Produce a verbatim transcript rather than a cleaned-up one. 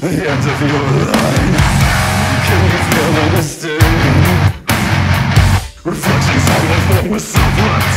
End of your line. Can you feel the mistake? Reflections on the form with someone.